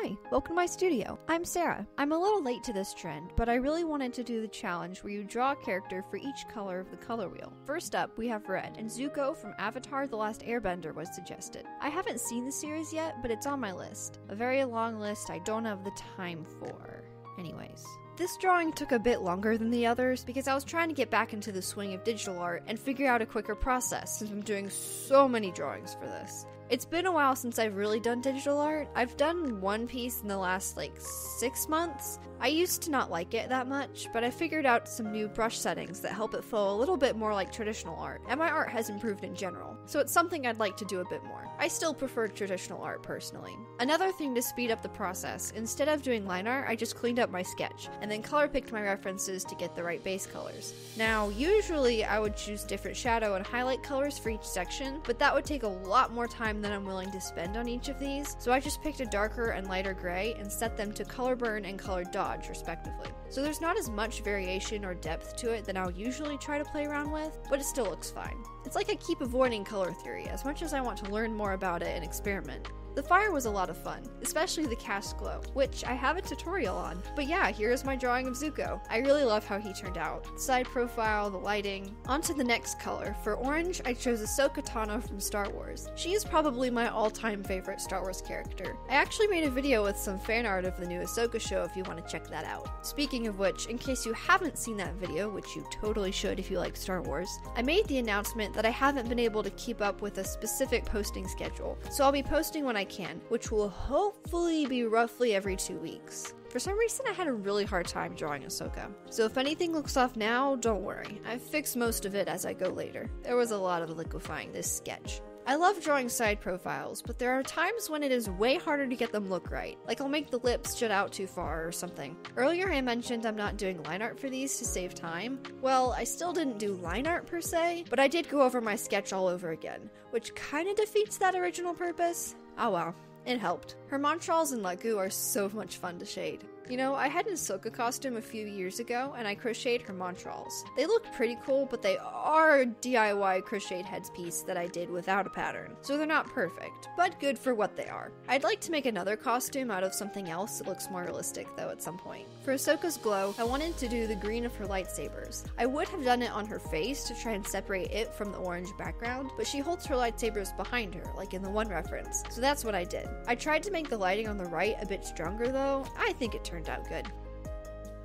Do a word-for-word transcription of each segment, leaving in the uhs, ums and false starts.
Hi, welcome to my studio. I'm Sarah. I'm a little late to this trend, but I really wanted to do the challenge where you draw a character for each color of the color wheel. First up, we have red, and Zuko from Avatar The Last Airbender was suggested. I haven't seen the series yet, but it's on my list. A very long list I don't have the time for. Anyways. This drawing took a bit longer than the others because I was trying to get back into the swing of digital art and figure out a quicker process since I'm doing so many drawings for this. It's been a while since I've really done digital art. I've done one piece in the last like six months. I used to not like it that much, but I figured out some new brush settings that help it flow a little bit more like traditional art, and my art has improved in general, so it's something I'd like to do a bit more. I still prefer traditional art personally. Another thing to speed up the process, instead of doing line art, I just cleaned up my sketch, and then color picked my references to get the right base colors. Now, usually I would choose different shadow and highlight colors for each section, but that would take a lot more time than I'm willing to spend on each of these, so I just picked a darker and lighter gray and set them to color burn and color dodge, respectively. So there's not as much variation or depth to it that I'll usually try to play around with, but it still looks fine. It's like I keep avoiding color theory as much as I want to learn more about it and experiment. The fire was a lot of fun, especially the cast glow, which I have a tutorial on. But yeah, here is my drawing of Zuko. I really love how he turned out. Side profile, the lighting. On to the next color. For orange, I chose Ahsoka Tano from Star Wars. She is probably my all-time favorite Star Wars character. I actually made a video with some fan art of the new Ahsoka show if you want to check that out. Speaking of which, in case you haven't seen that video, which you totally should if you like Star Wars, I made the announcement that I haven't been able to keep up with a specific posting schedule, so I'll be posting when I can, which will hopefully be roughly every two weeks. For some reason, I had a really hard time drawing Ahsoka, so if anything looks off now, don't worry. I fixed most of it as I go later. There was a lot of liquefying this sketch. I love drawing side profiles, but there are times when it is way harder to get them look right, like I'll make the lips jut out too far or something. Earlier I mentioned I'm not doing line art for these to save time. Well, I still didn't do line art per se, but I did go over my sketch all over again, which kinda defeats that original purpose. Oh well, it helped. Her Montrals and Lagu are so much fun to shade. You know, I had an Ahsoka costume a few years ago, and I crocheted her Montrals. They look pretty cool, but they are a D I Y crocheted headpiece that I did without a pattern, so they're not perfect, but good for what they are. I'd like to make another costume out of something else that looks more realistic, though, at some point. For Ahsoka's glow, I wanted to do the green of her lightsabers. I would have done it on her face to try and separate it from the orange background, but she holds her lightsabers behind her, like in the one reference, so that's what I did. I tried to make the lighting on the right a bit stronger, though. I think it turned Turned out good.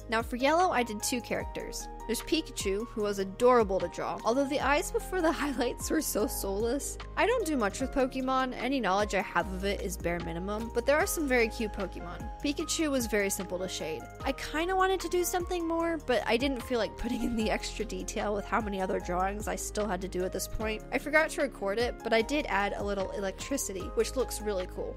Now for yellow, I did two characters. There's Pikachu, who was adorable to draw, although the eyes before the highlights were so soulless. I don't do much with Pokemon, any knowledge I have of it is bare minimum, but there are some very cute Pokemon. Pikachu was very simple to shade. I kinda wanted to do something more, but I didn't feel like putting in the extra detail with how many other drawings I still had to do at this point. I forgot to record it, but I did add a little electricity, which looks really cool.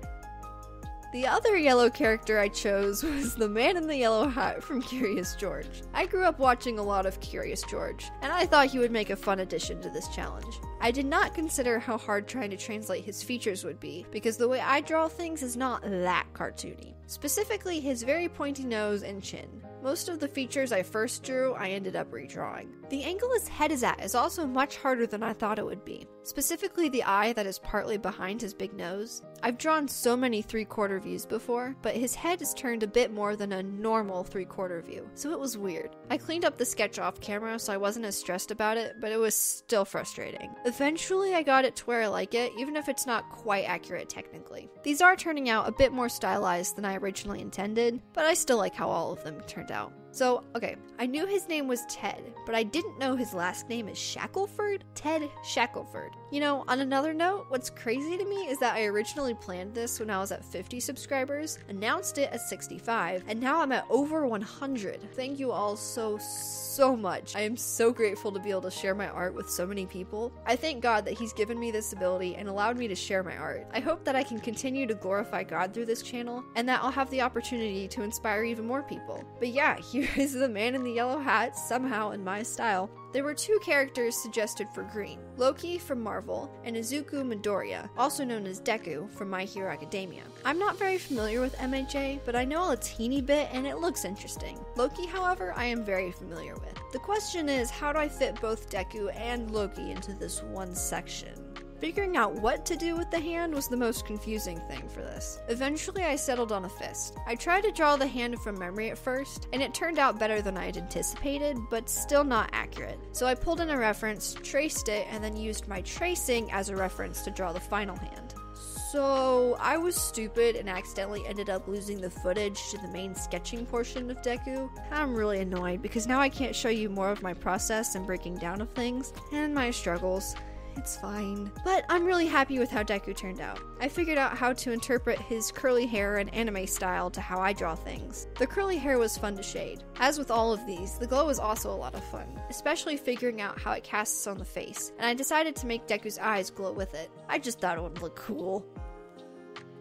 The other yellow character I chose was the man in the yellow hat from Curious George. I grew up watching a lot of Curious George, and I thought he would make a fun addition to this challenge. I did not consider how hard trying to translate his features would be, because the way I draw things is not that cartoony. Specifically, his very pointy nose and chin. Most of the features I first drew, I ended up redrawing. The angle his head is at is also much harder than I thought it would be. Specifically the eye that is partly behind his big nose. I've drawn so many three-quarter views before, but his head is turned a bit more than a normal three-quarter view, so it was weird. I cleaned up the sketch off camera so I wasn't as stressed about it, but it was still frustrating. Eventually I got it to where I like it, even if it's not quite accurate technically. These are turning out a bit more stylized than I originally intended, but I still like how all of them turned out. out. So, okay, I knew his name was Ted, but I didn't know his last name is Shackleford? Ted Shackleford. You know, on another note, what's crazy to me is that I originally planned this when I was at fifty subscribers, announced it at sixty-five, and now I'm at over one hundred. Thank you all so, so much. I am so grateful to be able to share my art with so many people. I thank God that he's given me this ability and allowed me to share my art. I hope that I can continue to glorify God through this channel, and that I'll have the opportunity to inspire even more people. But yeah, here is the man in the yellow hat, somehow in my style. There were two characters suggested for green, Loki from Marvel and Izuku Midoriya, also known as Deku from My Hero Academia. I'm not very familiar with M H A, but I know a teeny bit and it looks interesting. Loki, however, I am very familiar with. The question is, how do I fit both Deku and Loki into this one section? Figuring out what to do with the hand was the most confusing thing for this. Eventually, I settled on a fist. I tried to draw the hand from memory at first, and it turned out better than I had anticipated, but still not accurate. So I pulled in a reference, traced it, and then used my tracing as a reference to draw the final hand. So I was stupid and accidentally ended up losing the footage to the main sketching portion of Deku. I'm really annoyed because now I can't show you more of my process and breaking down of things, and my struggles. It's fine. But I'm really happy with how Deku turned out. I figured out how to interpret his curly hair and anime style to how I draw things. The curly hair was fun to shade. As with all of these, the glow was also a lot of fun, especially figuring out how it casts on the face, and I decided to make Deku's eyes glow with it. I just thought it would look cool.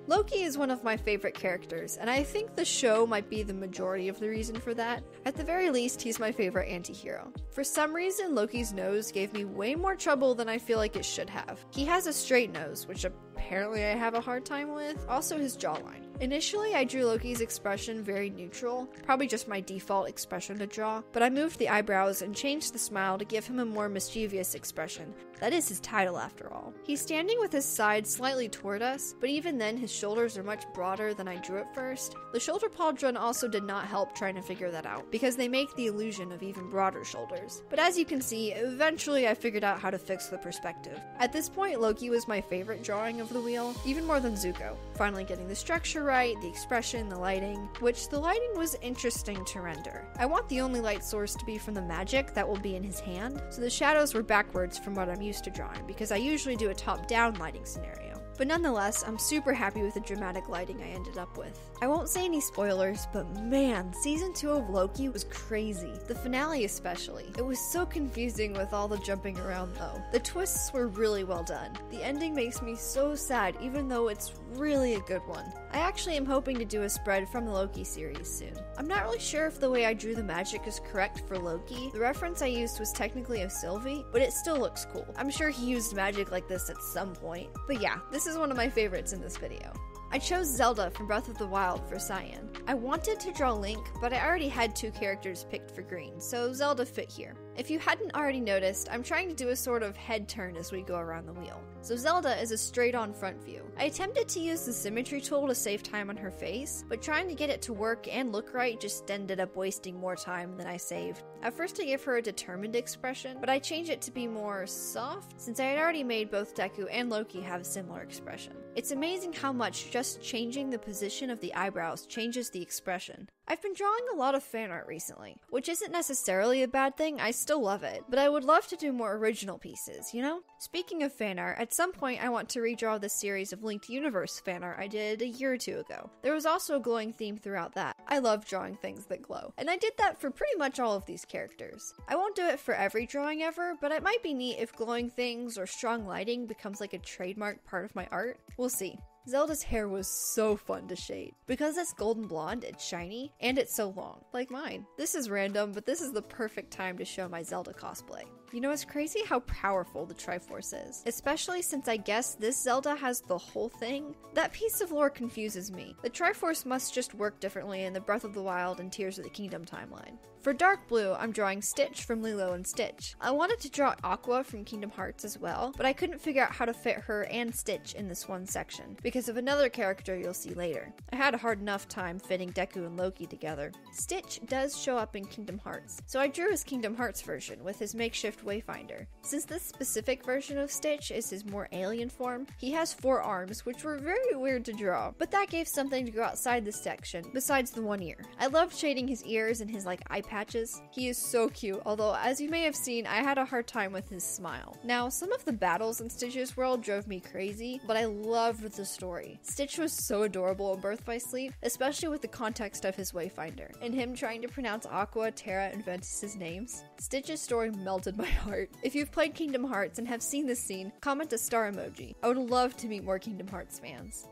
Loki is one of my favorite characters, and I think the show might be the majority of the reason for that. At the very least, he's my favorite anti-hero. For some reason, Loki's nose gave me way more trouble than I feel like it should have. He has a straight nose, which apparently I have a hard time with. Also his jawline. Initially, I drew Loki's expression very neutral, probably just my default expression to draw, but I moved the eyebrows and changed the smile to give him a more mischievous expression. That is his title, after all. He's standing with his side slightly toward us, but even then his shoulders are much broader than I drew at first. The shoulder pauldron also did not help trying to figure that out, because they make the illusion of even broader shoulders. But as you can see, eventually I figured out how to fix the perspective. At this point, Loki was my favorite drawing of the wheel, even more than Zuko. Finally getting the structure right, the expression, the lighting, which the lighting was interesting to render. I want the only light source to be from the magic that will be in his hand, so the shadows were backwards from what I'm used to drawing, because I usually do a top-down lighting scenario. But nonetheless, I'm super happy with the dramatic lighting I ended up with. I won't say any spoilers, but man, season two of Loki was crazy. The finale especially. It was so confusing with all the jumping around though. The twists were really well done. The ending makes me so sad, even though it's really a good one. I actually am hoping to do a spread from the Loki series soon. I'm not really sure if the way I drew the magic is correct for Loki. The reference I used was technically of Sylvie, but it still looks cool. I'm sure he used magic like this at some point. But yeah, this This is one of my favorites in this video. I chose Zelda from Breath of the Wild for cyan. I wanted to draw Link, but I already had two characters picked for green, so Zelda fit here. If you hadn't already noticed, I'm trying to do a sort of head turn as we go around the wheel. So Zelda is a straight-on front view. I attempted to use the symmetry tool to save time on her face, but trying to get it to work and look right just ended up wasting more time than I saved. At first I gave her a determined expression, but I changed it to be more soft, since I had already made both Deku and Loki have a similar expression. It's amazing how much just changing the position of the eyebrows changes the expression. I've been drawing a lot of fan art recently, which isn't necessarily a bad thing, I still love it, but I would love to do more original pieces, you know? Speaking of fan art, at some point I want to redraw the series of Linked Universe fan art I did a year or two ago. There was also a glowing theme throughout that. I love drawing things that glow, and I did that for pretty much all of these characters. I won't do it for every drawing ever, but it might be neat if glowing things or strong lighting becomes like a trademark part of my art. We'll see. Zelda's hair was so fun to shade. Because it's golden blonde, it's shiny, and it's so long, like mine. This is random, but this is the perfect time to show my Zelda cosplay. You know, it's crazy how powerful the Triforce is, especially since I guess this Zelda has the whole thing. That piece of lore confuses me. The Triforce must just work differently in the Breath of the Wild and Tears of the Kingdom timeline. For dark blue, I'm drawing Stitch from Lilo and Stitch. I wanted to draw Aqua from Kingdom Hearts as well, but I couldn't figure out how to fit her and Stitch in this one section, because of another character you'll see later. I had a hard enough time fitting Deku and Loki together. Stitch does show up in Kingdom Hearts, so I drew his Kingdom Hearts version with his makeshift Wayfinder. Since this specific version of Stitch is his more alien form, he has four arms, which were very weird to draw, but that gave something to go outside this section, besides the one ear. I loved shading his ears and his, like, eye patch. Patches. He is so cute, although as you may have seen, I had a hard time with his smile. Now, some of the battles in Stitch's world drove me crazy, but I loved the story. Stitch was so adorable in Birth by Sleep, especially with the context of his Wayfinder, and him trying to pronounce Aqua, Terra, and Ventus' names. Stitch's story melted my heart. If you've played Kingdom Hearts and have seen this scene, comment a star emoji. I would love to meet more Kingdom Hearts fans.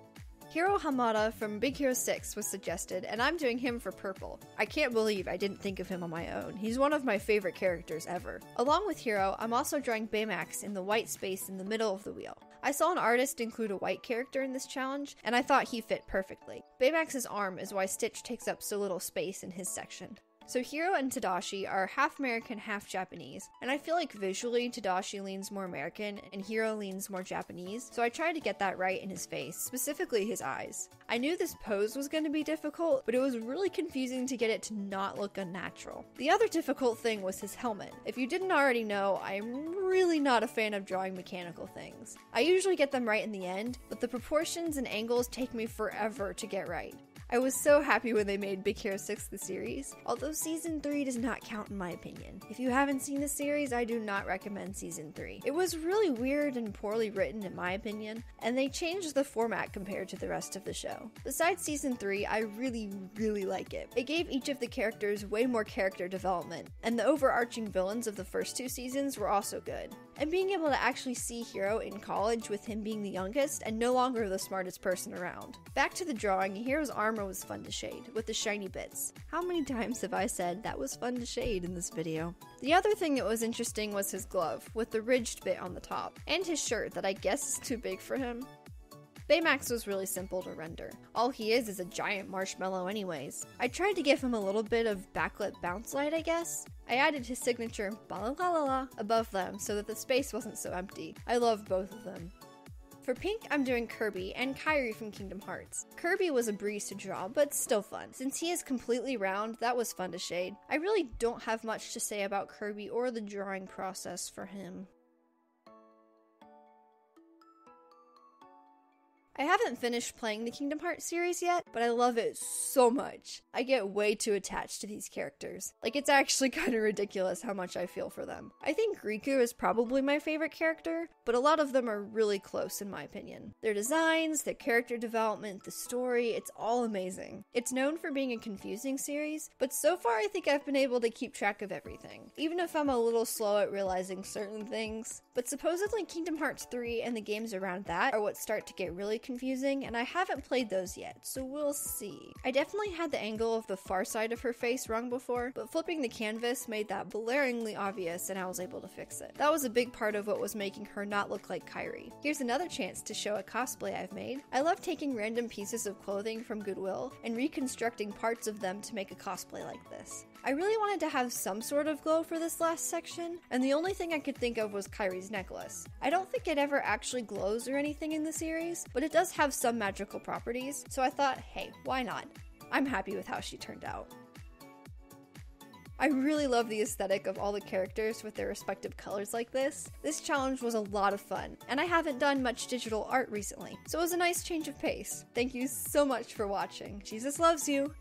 Hiro Hamada from Big Hero six was suggested, and I'm doing him for purple. I can't believe I didn't think of him on my own. He's one of my favorite characters ever. Along with Hiro, I'm also drawing Baymax in the white space in the middle of the wheel. I saw an artist include a white character in this challenge, and I thought he fit perfectly. Baymax's arm is why Stitch takes up so little space in his section. So Hiro and Tadashi are half American, half Japanese, and I feel like visually Tadashi leans more American and Hiro leans more Japanese, so I tried to get that right in his face, specifically his eyes. I knew this pose was going to be difficult, but it was really confusing to get it to not look unnatural. The other difficult thing was his helmet. If you didn't already know, I'm really not a fan of drawing mechanical things. I usually get them right in the end, but the proportions and angles take me forever to get right. I was so happy when they made Big Hero six the series, although Season three does not count in my opinion. If you haven't seen the series, I do not recommend Season three. It was really weird and poorly written in my opinion, and they changed the format compared to the rest of the show. Besides Season three, I really, really like it. It gave each of the characters way more character development, and the overarching villains of the first two seasons were also good. And being able to actually see Hiro in college with him being the youngest and no longer the smartest person around. Back to the drawing, Hiro's armor was fun to shade, with the shiny bits. How many times have I said that was fun to shade in this video? The other thing that was interesting was his glove, with the ridged bit on the top, and his shirt that I guess is too big for him. Baymax was really simple to render. All he is is a giant marshmallow anyways. I tried to give him a little bit of backlit bounce light, I guess. I added his signature ba la la la la above them so that the space wasn't so empty. I love both of them. For pink, I'm doing Kirby and Kairi from Kingdom Hearts. Kirby was a breeze to draw, but still fun. Since he is completely round, that was fun to shade. I really don't have much to say about Kirby or the drawing process for him. I haven't finished playing the Kingdom Hearts series yet, but I love it so much. I get way too attached to these characters. Like, it's actually kind of ridiculous how much I feel for them. I think Riku is probably my favorite character, but a lot of them are really close in my opinion. Their designs, their character development, the story, it's all amazing. It's known for being a confusing series, but so far I think I've been able to keep track of everything, even if I'm a little slow at realizing certain things. But supposedly Kingdom Hearts three and the games around that are what start to get really confusing, and I haven't played those yet, so we'll see. I definitely had the angle of the far side of her face wrong before, but flipping the canvas made that blaringly obvious and I was able to fix it. That was a big part of what was making her not look like Kairi. Here's another chance to show a cosplay I've made. I love taking random pieces of clothing from Goodwill and reconstructing parts of them to make a cosplay like this. I really wanted to have some sort of glow for this last section, and the only thing I could think of was Kairi's necklace. I don't think it ever actually glows or anything in the series, but it does have some magical properties, so I thought, hey, why not? I'm happy with how she turned out. I really love the aesthetic of all the characters with their respective colors like this. This challenge was a lot of fun, and I haven't done much digital art recently, so it was a nice change of pace. Thank you so much for watching. Jesus loves you!